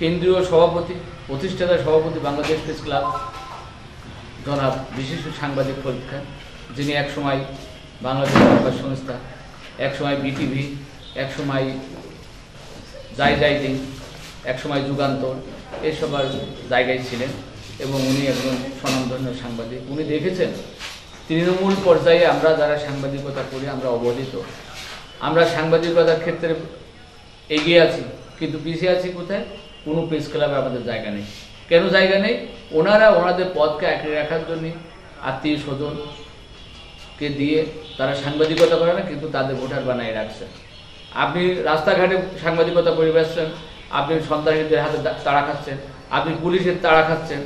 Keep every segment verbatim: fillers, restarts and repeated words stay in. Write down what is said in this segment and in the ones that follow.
केंद्रीय सभापति प्रतिष्ठाता सभापति बांग्लादेश प्रेस क्लाब जनाब विशिष्ट सांबादिक फरीद खान जिन्हें एक समय बांग्लादेश संवाद संस्था एक समय बीटीवी एक समय जाय जाय दिन एक समय जुगान्तर ये सब जगह छिलें एवं उन्नी एकदम स्वनमधन्य सांबादिक उन्नी देखेছেন तृणमूल पर्याये आमरा जारा सांबादिकता करी आमरा अवधित आमरा सांबादिकतार क्षेत्रे एगिए आछि किन्तु पिछे आछि कोथाय कोनो प्रेस क्लाबे आमादेर जायगा नेई केन जायगा नेई ओनारा ओनादेर पदके आंकड़े राखार जन्य आत्मीय स्वजन के दिए तारा सांबादिकता करे ना किन्तु तादेर भोटार बनाइये राखछे आपनि रास्ताघाटे सांबादिकता करे बेसछेन आपनि सन्त्रासीदेर हाते ताड़ा खाচ্ছেন আপনি পুলিশের তাড়া খাচ্ছেন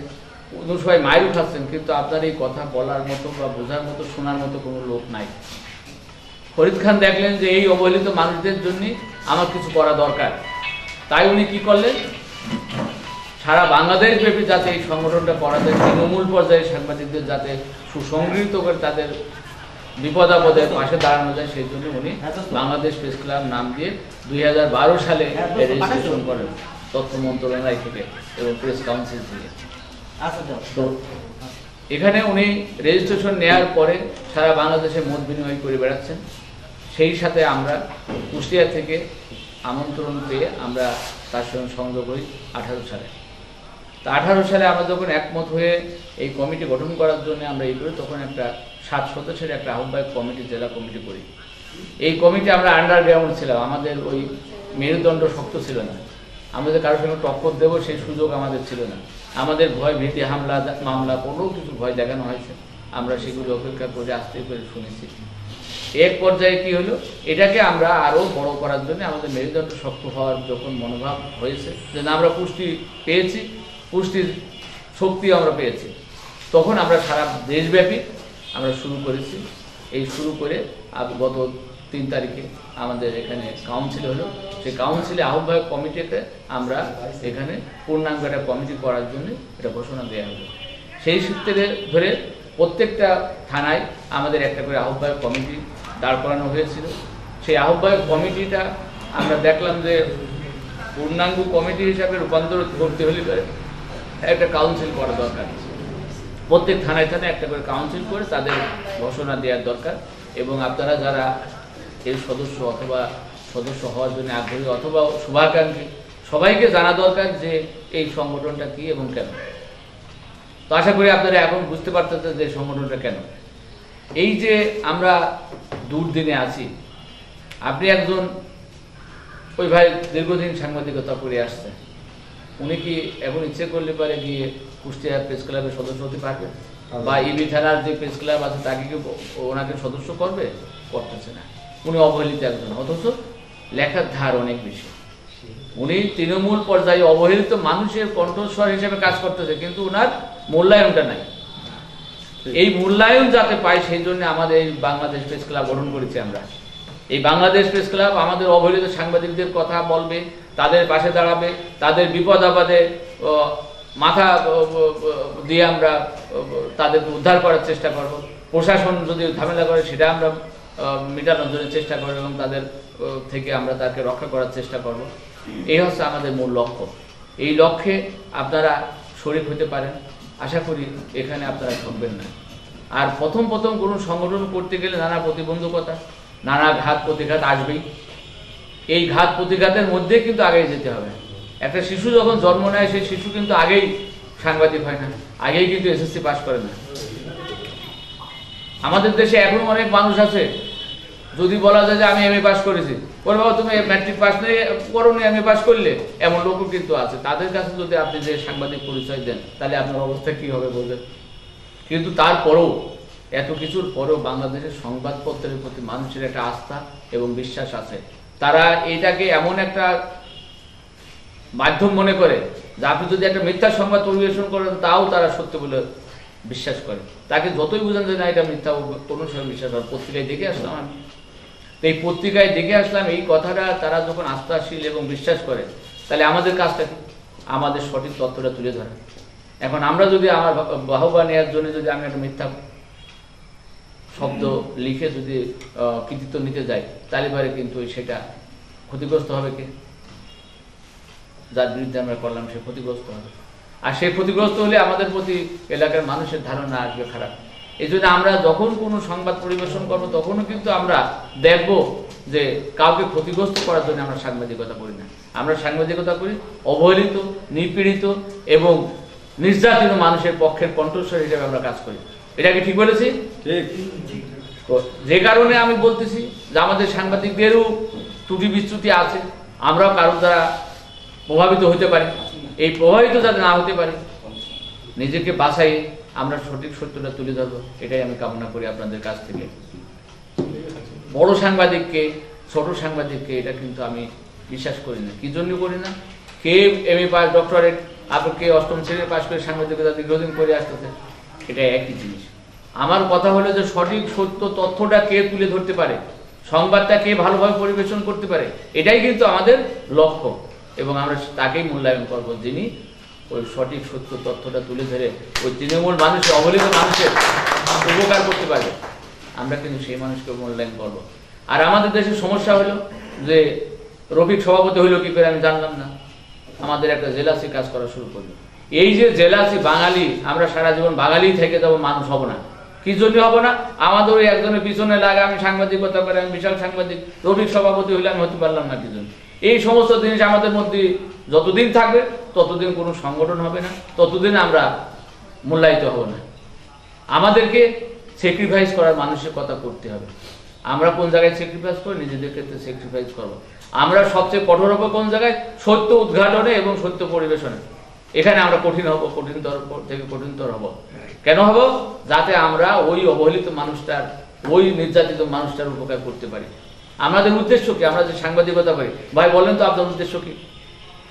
কোনো সময় মাইরও খাচ্ছেন কিন্তু আপনার এই কথা বলার মতো বা বোঝার মতো শোনার মতো কোনো লোক নাই। ফরিদ খান দেখলেন যে এই অবহেলিত মানুষদের জন্য আমার কিছু করা দরকার, তাই উনি কি করলেন সারা বাংলাদেশ ব্যাপী যাতে এই সংগঠনটা করাতে তৃণমূল পর্যায়ে সাংবাদিকদের যাতে সুসংগঠিত করে তাদের বিপদ আপদের পাশে দাঁড়ানো যায় সেই জন্য উনি বাংলাদেশ প্রেস ক্লাব নাম দিয়ে দুই হাজার বারো সালে রেজিস্ট্রেশন করেন তথ্য মন্ত্রণালয় থেকে এবং প্রেস কাউন্সিল থেকে। তো এখানে উনি রেজিস্ট্রেশন নেওয়ার পরে সারা বাংলাদেশে মত বিনিময় করে বেড়াচ্ছেন। সেই সাথে আমরা কুষ্টিয়া থেকে আমন্ত্রণ পেয়ে আমরা তার সঙ্গে সংযোগ হই আঠারো সালে। তো আঠারো সালে আমরা যখন একমত হয়ে এই কমিটি গঠন করার জন্য আমরা এই করি তখন একটা সাত সদস্যের একটা আহ্বায়ক কমিটি জেলা কমিটি করি। এই কমিটি আমরা আন্ডারগ্রাউন্ড ছিলাম, আমাদের ওই মেরুদণ্ড শক্ত ছিল না, আমাদের কারোর সঙ্গে টক্কর দেবো সেই সুযোগ আমাদের ছিল না। আমাদের ভয় ভীতি হামলা মামলা কোনো কিছু ভয় দেখানো হয়েছে, আমরা সেগুলো অপেক্ষা করে আসতে করে শুনেছি। এক পর্যায়ে কী হলো, এটাকে আমরা আরও বড় করার জন্য আমাদের মেরুদণ্ড শক্ত হওয়ার যখন মনোভাব হয়েছে যে না আমরা পুষ্টি পেয়েছি, পুষ্টির শক্তিও আমরা পেয়েছি, তখন আমরা সারা দেশব্যাপী আমরা শুরু করেছি। এই শুরু করে গত তিন তারিখে আমাদের এখানে কাউন্সিল হলো, সেই কাউন্সিলে আহ্বায়ক কমিটিতে আমরা এখানে পূর্ণাঙ্গ একটা কমিটি করার জন্য এটা ঘোষণা দেওয়া হলো। সেই সূত্রে ধরে প্রত্যেকটা থানায় আমাদের একটা করে আহ্বায়ক কমিটি দাঁড় করানো হয়েছিল। সেই আহ্বায়ক কমিটিটা আমরা দেখলাম যে পূর্ণাঙ্গ কমিটি হিসাবে রূপান্তর করতে হলে একটা কাউন্সিল করা দরকার, প্রত্যেক থানায় থানায় একটা করে কাউন্সিল করে তাদের ঘোষণা দেওয়ার দরকার। এবং আপনারা যারা এর সদস্য অথবা সদস্য হওয়ার জন্য আগ্রহী অথবা শুভাকাঙ্ক্ষী সবাইকে জানা দরকার যে এই সংগঠনটা কী এবং কেন। তো আশা করি আপনারা এখন বুঝতে পারতেছেন যে সংগঠনটা কেন। এই যে আমরা দুর্দিনে আছি, আপনি একজন ওই ভাই দীর্ঘদিন সাংবাদিকতা করে আসছেন, উনি কি এখন ইচ্ছে করলে পারে গিয়ে কুষ্টিয়া প্রেস ক্লাবের সদস্য হতে পারবে বা ইবি থানার যে প্রেস ক্লাব আছে তাকে কি ওনাকে সদস্য করবে? করতেছে না, উনি অবহেলিত একজন, অথচ লেখার ধার অনেক বেশি। উনি তৃণমূল পর্যায়ে অবহেলিত মানুষের কণ্ঠস্বর হিসেবে কাজ করতেছে কিন্তু ওনার মূল্যায়নটা নাই। এই মূল্যায়ন যাতে পাই সেই জন্য আমাদের এই বাংলাদেশ প্রেস ক্লাব গঠন করেছি আমরা। এই বাংলাদেশ প্রেস ক্লাব আমাদের অবহেলিত সাংবাদিকদের কথা বলবে, তাদের পাশে দাঁড়াবে, তাদের বিপদ আপদে মাথা দিয়ে আমরা তাদেরকে উদ্ধার করার চেষ্টা করব, প্রশাসন যদি ঝামেলা করে সেটা আমরা মেটানোর জন্য চেষ্টা করবো এবং তাদের থেকে আমরা তাকে রক্ষা করার চেষ্টা করব। এই হচ্ছে আমাদের মূল লক্ষ্য। এই লক্ষ্যে আপনারা শরিক হতে পারেন, আশা করি এখানে আপনারা ঠকবেন না। আর প্রথম প্রথম কোনো সংগঠন করতে গেলে নানা প্রতিবন্ধকতা নানা ঘাত প্রতিঘাত আসবেই, এই ঘাত প্রতিঘাতের মধ্যে কিন্তু আগেই যেতে হবে। একটা শিশু যখন জন্ম নেয় সেই শিশু কিন্তু আগেই সাংবাদিক হয় না, আগেই কিন্তু এসএসসি পাস করে না। আমাদের দেশে এখনো অনেক মানুষ আছে যদি বলা যায় যে আমি এমএ পাস করেছি, বল বাবা তুমি ম্যাট্রিক পাস নেই করোনি এমএ পাস করলে, এমন লোকও কিন্তু আছে। তাদের কাছে যদি আপনি যে সাংবাদিক পরিচয় দেন তাহলে আপনার অবস্থা কী হবে বলবেন। কিন্তু তারপরেও এত কিছুর পরেও বাংলাদেশের সংবাদপত্রের প্রতি মানুষের একটা আস্থা এবং বিশ্বাস আছে। তারা এটাকে এমন একটা মাধ্যম মনে করে যে আপনি যদি একটা মিথ্যা সংবাদ পরিবেশন করেন তাও তারা সত্য বলে বিশ্বাস করে, তাকে যতই বোঝান যে না এটা মিথ্যা কোনো সময় বিশ্বাস করে। পত্রিকায় দেখে আসলাম আমি, তো এই পত্রিকায় দেখে আসলাম এই কথাটা তারা যখন আস্থাশীল এবং বিশ্বাস করে তাহলে আমাদের কাজটা কি, আমাদের সঠিক তথ্যটা তুলে ধরা। এখন আমরা যদি আমার বাহবা নেওয়ার জন্য যদি আমি একটা মিথ্যা শব্দ লিখে যদি কৃতিত্ব নিতে যাই তাহলে পরে কিন্তু সেটা ক্ষতিগ্রস্ত হবে কে? যার বিরুদ্ধে আমরা করলাম সে ক্ষতিগ্রস্ত হবে। আর সেই ক্ষতিগ্রস্ত হলে আমাদের প্রতি এলাকার মানুষের ধারণা আসবে খারাপ। এই জন্য আমরা যখন কোনো সংবাদ পরিবেশন করবো তখনও কিন্তু আমরা দেখব যে কাউকে ক্ষতিগ্রস্ত করার জন্য আমরা সাংবাদিকতা করি না। আমরা সাংবাদিকতা করি অবহেলিত, নিপীড়িত এবং নির্যাতিত মানুষের পক্ষের কণ্ঠস্বর হিসেবে আমরা কাজ করি। এটা কি ঠিক বলেছি? তো যে কারণে আমি বলতেছি যে আমাদের সাংবাদিকদেরও ত্রুটি বিচ্যুতি আছে, আমরাও কারোর দ্বারা প্রভাবিত হতে পারি। এই প্রভাবিত যাতে না হতে পারি নিজেকে বাঁচাই আমরা সঠিক সত্যটা তুলে ধরবো, এটাই আমি কামনা করি আপনাদের কাছ থেকে। বড় সাংবাদিককে, ছোট সাংবাদিককে এটা কিন্তু আমি বিশ্বাস করি না। কি জন্য করি না? কে এম এ পাস, ডক্টরেট, আবার কে অষ্টম শ্রেণীর পাশ করে সাংবাদিকতা দীর্ঘদিন করে আসতেছে, এটা একই জিনিস। আমার কথা হলো যে সঠিক সত্য তথ্যটা কে তুলে ধরতে পারে, সংবাদটা কে ভালোভাবে পরিবেশন করতে পারে, এটাই কিন্তু আমাদের লক্ষ্য। এবং আমরা তাকেই মূল্যায়ন করব যিনি ওই সঠিক সত্য তথ্যটা তুলে ধরে ওই তৃণমূল মানুষের, অবহেলিত মানুষের উপকার করতে পারে। আমরা কিন্তু সেই মানুষকে মূল্যায়ন করব। আর আমাদের দেশের সমস্যা হলো যে রফিক সভাপতি হইল কি করে আমি জানলাম না, আমাদের একটা জেলাসি কাজ করা শুরু করলো। এই যে জেলাসি, বাঙালি আমরা সারা জীবন বাঙালি থেকে যাবো, মানুষ হব না। কি জন্য হব না? আমাদের ওই একজনের পিছনে লাগা আমি সাংবাদিকতা করে আমি বিশাল সাংবাদিক, রফিক সভাপতি হইলে আমি হতে পারলাম না। কি জন্য? এই সমস্ত জিনিস আমাদের মধ্যে যতদিন থাকবে ততদিন কোনো সংগঠন হবে না, ততদিন আমরা মূল্যায়িত হব না। আমাদেরকে স্যাক্রিফাইস করার মানুষের কথা করতে হবে। আমরা কোন জায়গায় স্যাক্রিফাইস করি, নিজেদের ক্ষেত্রে স্যাক্রিফাইস করবো। আমরা সবচেয়ে কঠোর হবো কোন জায়গায়? সত্য উদ্ঘাটনে এবং সত্য পরিবেশনে। এখানে আমরা কঠিন হব, কঠিনতর থেকে কঠিনতর হব। কেন হব? যাতে আমরা ওই অবহেলিত মানুষটার, ওই নির্যাতিত মানুষটার উপকার করতে পারি। আমাদের উদ্দেশ্য কি? আমরা যে সাংবাদিকতা করি, ভাই বলেন তো আপনার উদ্দেশ্য কি?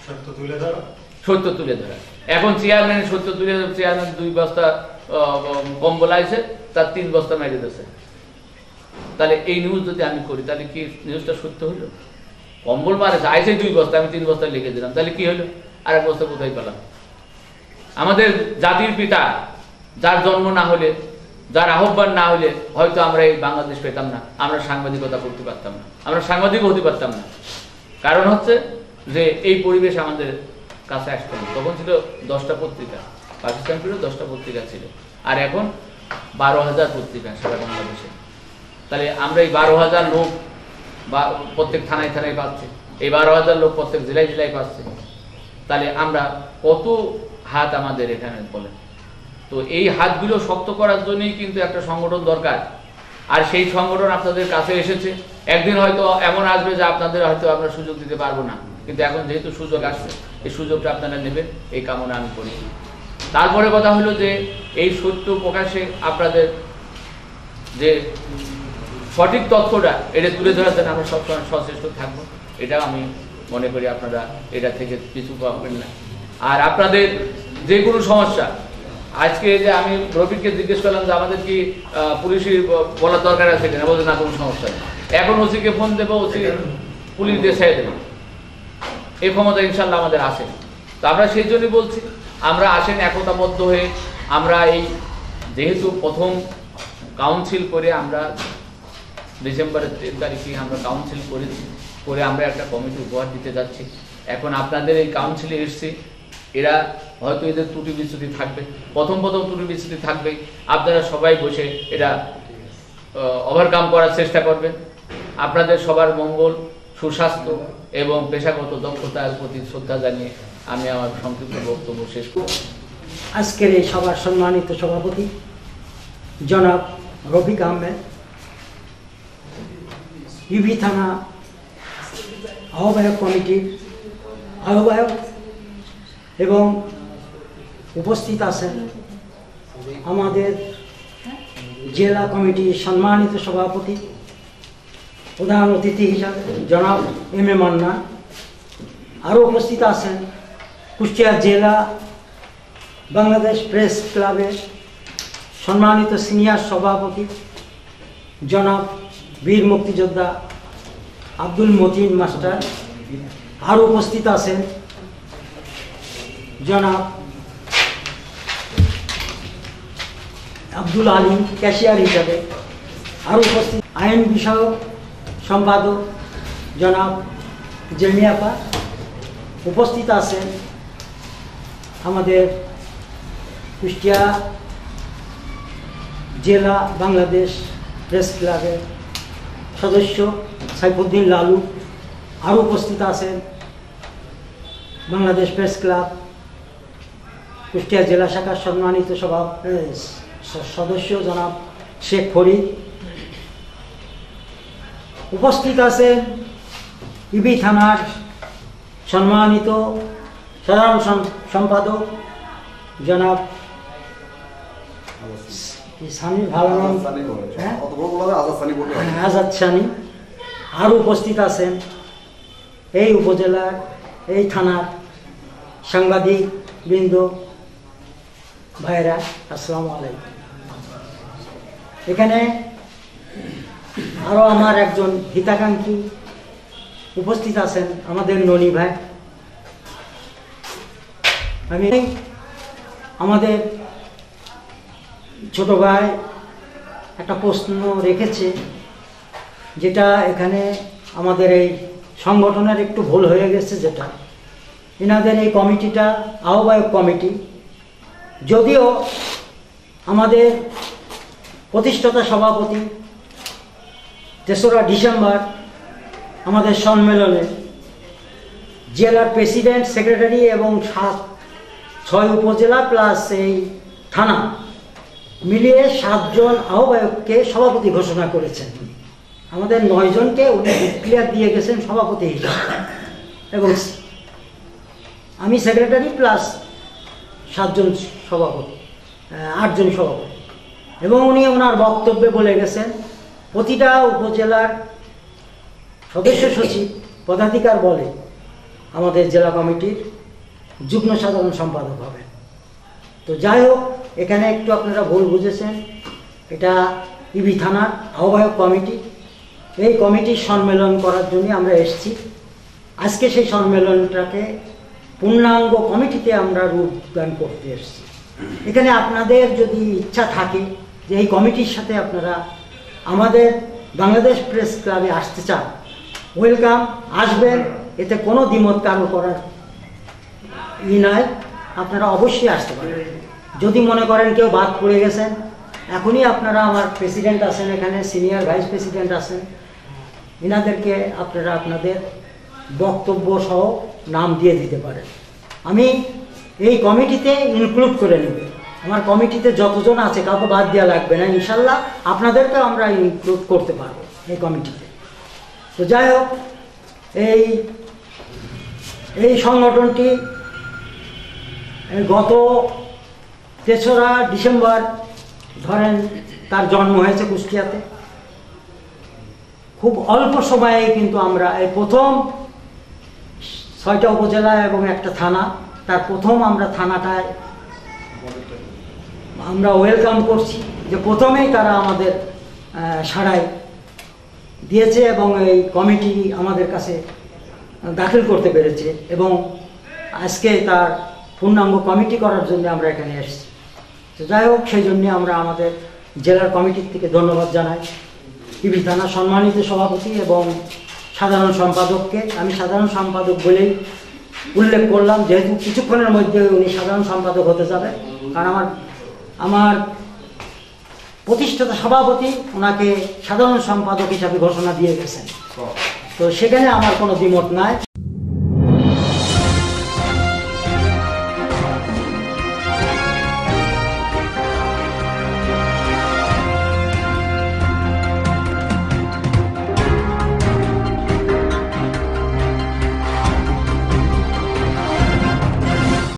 সত্য তুলে ধরা। সত্য তুলে ধরা। এখন চেয়ারম্যান সত্য তুলে, চেয়ারম্যান দুই বস্তা কম্বল আইছে, তার তিন বস্তা মেরে দিয়েছে। তাহলে এই নিউজ যদি আমি করি তাহলে কি নিউজটা সত্য হইল? কম্বল মারেছে, আইছে দুই বস্তা, আমি তিন বস্তা লিখে দিলাম, তাহলে কি হলো? আর এক বস্তা কোথায় পেলাম? আমাদের জাতির পিতা, যার জন্ম না হলে, যার আহ্বান না হলে হয়তো আমরা এই বাংলাদেশ পেতাম না, আমরা সাংবাদিকতা করতে পারতাম না, আমরা সাংবাদিক হতে পারতাম না। কারণ হচ্ছে যে এই পরিবেশ আমাদের কাছে আসতো না। তখন ছিল দশটা পত্রিকা, পাকিস্তান ছিল দশটা পত্রিকা ছিল, আর এখন বারো হাজার পত্রিকা সারা বাংলাদেশে। তাহলে আমরা এই বারো হাজার লোক বা প্রত্যেক থানায় থানায় পাচ্ছে, এই বারো হাজার লোক প্রত্যেক জেলায় জেলায় পাচ্ছে, তাহলে আমরা কত হাত আমাদের এখানে বলেন তো? এই হাতগুলো শক্ত করার জন্যই কিন্তু একটা সংগঠন দরকার। আর সেই সংগঠন আপনাদের কাছে এসেছে। একদিন হয়তো এমন আসবে যে আপনাদের হয়তো আমরা সুযোগ দিতে পারবো না, কিন্তু এখন যেহেতু সুযোগ আসছে, এই সুযোগটা আপনারা নেবেন, এই কামনা আমি করি। তারপরে কথা হলো যে এই সত্য প্রকাশে আপনাদের যে সঠিক তথ্যটা, এটা তুলে ধরার জন্য আমরা সবসময় সচেষ্ট থাকবো। এটা আমি মনে করি আপনারা এটা থেকে পিছু পাবেন না। আর আপনাদের যে কোনো সমস্যা, আজকে যে আমি রবিকে জিজ্ঞেস করলাম যে আমাদের কি পুলিশই বলার দরকার আছে কিনা, বলতে না কোনো সমস্যা নেই। এখন ওসিকে ফোন দেবো, ওসি পুলিশ দিয়ে ছেড়ে দেবো, এই ক্ষমতা ইনশাল্লাহ আমাদের আসেন। তো আমরা সেই জন্যই বলছি, আমরা আসেন একতাবদ্ধ হয়ে। আমরা এই যেহেতু প্রথম কাউন্সিল করে, আমরা ডিসেম্বরের তিন তারিখে আমরা কাউন্সিল করেছি, করে আমরা একটা কমিটি উপহার দিতে যাচ্ছি। এখন আপনাদের এই কাউন্সিলে এসছি, এরা হয়তো এদের ত্রুটি বিচ্যুতি থাকবে, প্রথম প্রথম ত্রুটি বিচ্যুতি থাকবে। আপনারা সবাই বসে এটা ওভারকাম করার চেষ্টা করবেন। আপনাদের সবার মঙ্গল, সুস্বাস্থ্য এবং পেশাগত দক্ষতার প্রতি শ্রদ্ধা জানিয়ে আমি আমার সংক্ষিপ্ত বক্তব্য শেষ করব। আজকের এই সভার সম্মানিত সভাপতি জনাব রফিক আহমেদ, ইউবি থানা আহ্বায়ক কমিটির আহ্বায়ক, এবং উপস্থিত আছেন আমাদের জেলা কমিটির সম্মানিত সভাপতি, প্রধান অতিথি হিসাবে জনাব এম এ মান্না, আরও উপস্থিত আছেন কুষ্টিয়া জেলা বাংলাদেশ প্রেস ক্লাবের সম্মানিত সিনিয়র সভাপতি জনাব বীর মুক্তিযোদ্ধা আব্দুল মতিন মাস্টার, আরও উপস্থিত আছেন জনাব আব্দুল আলী ক্যাশিয়ার হিসাবে, আরও উপস্থিত আইন বিষয়ক সম্পাদক জনাব জেমিয়াপা, उपस्थित आছেন আমাদের কুষ্টিয়া জেলা বাংলাদেশ প্রেস ক্লাবের সদস্য সাইফুদ্দিন লালু আর উপস্থিত আছেন বাংলাদেশ প্রেস ক্লাব কুষ্টিয়া জেলা শাখার সম্মানিত সভাপতি সদস্য জনাব শেখ ফরিদ উপস্থিত আছেন ইবি থানার সম্মানিত সাধারণ সম্পাদক জনাব সানি ভালো আজাদ সানি আর উপস্থিত আছেন এই উপজেলার এই থানার সাংবাদিক বৃন্দ ভাইরা আসসালামু আলাইকুম। এখানে আরও আমার একজন হিতাকাঙ্ক্ষী উপস্থিত আছেন আমাদের ননি ভাই। আমি আমাদের ছোট ভাই একটা প্রশ্ন রেখেছে, যেটা এখানে আমাদের এই সংগঠনের একটু ভুল হয়ে গেছে। যেটা এনাদের এই কমিটিটা আহ্বায়ক কমিটি, যদিও আমাদের প্রতিষ্ঠাতা সভাপতি তেসরা ডিসেম্বর আমাদের সম্মেলনে জেলার প্রেসিডেন্ট সেক্রেটারি এবং সাত ছয় উপজেলা প্লাস এই থানা মিলিয়ে সাতজন আহ্বায়ককে সভাপতি ঘোষণা করেছেন। আমাদের নয়জনকে উনি ক্লিয়ার দিয়ে গেছেন সভাপতি হিসাবে, এবং আমি সেক্রেটারি প্লাস সাতজন সভাপতি আটজন সভাপতি। এবং উনি ওনার বক্তব্যে বলে গেছেন প্রতিটা উপজেলার সদস্য সচিব পদাধিকার বলে আমাদের জেলা কমিটির যুগ্ম সাধারণ সম্পাদক হবেন। তো যাই হোক, এখানে একটু আপনারা ভুল বুঝেছেন। এটা ইবি থানার আহ্বায়ক কমিটি, এই কমিটির সম্মেলন করার জন্য আমরা এসেছি। আজকে সেই সম্মেলনটাকে পূর্ণাঙ্গ কমিটিতে আমরা রূপদান করতে এসেছি। এখানে আপনাদের যদি ইচ্ছা থাকে যে এই কমিটির সাথে আপনারা আমাদের বাংলাদেশ প্রেস ক্লাবে আসতে চান, ওয়েলকাম, আসবেন, এতে কোনো দ্বিমত কারো করার ই নাই, আপনারা অবশ্যই আসতে পারেন। যদি মনে করেন কেউ বাদ পড়ে গেছেন, এখনই আপনারা আমার প্রেসিডেন্ট আছেন এখানে, সিনিয়র ভাইস প্রেসিডেন্ট আছেন, এনাদেরকে আপনারা আপনাদের বক্তব্য সহ নাম দিয়ে দিতে পারেন। আমি এই কমিটিতে ইনক্লুড করে নেব। আমার কমিটিতে যতজন আছে কাউকে বাদ দেওয়া লাগবে না, ইনশাল্লাহ আপনাদেরকেও আমরা ইনক্লুড করতে পারবো এই কমিটিতে। তো যাই হোক, এই এই সংগঠনটি গত তেসরা ডিসেম্বর ধরেন তার জন্ম হয়েছে কুষ্টিয়াতে। খুব অল্প সময়ে কিন্তু আমরা এই প্রথম ছয়টা উপজেলা এবং একটা থানা, তার প্রথম আমরা থানাটায় আমরা ওয়েলকাম করছি যে প্রথমেই তারা আমাদের সাড়াই দিয়েছে এবং এই কমিটি আমাদের কাছে দাখিল করতে পেরেছে এবং আজকে তার পূর্ণাঙ্গ কমিটি করার জন্য আমরা এখানে এসেছি। তো যাই হোক, সেই জন্যে আমরা আমাদের জেলার কমিটির থেকে ধন্যবাদ জানাই ইবি থানা সম্মানিত সভাপতি এবং সাধারণ সম্পাদককে। আমি সাধারণ সম্পাদক বলেই উল্লেখ করলাম, যেহেতু কিছুক্ষণের মধ্যে উনি সাধারণ সম্পাদক হতে যাবে, কারণ আমার আমার প্রতিষ্ঠাতা সভাপতি ওনাকে সাধারণ সম্পাদক হিসাবে ঘোষণা দিয়ে গেছেন। তো সেখানে আমার কোনো দ্বিমত নাই।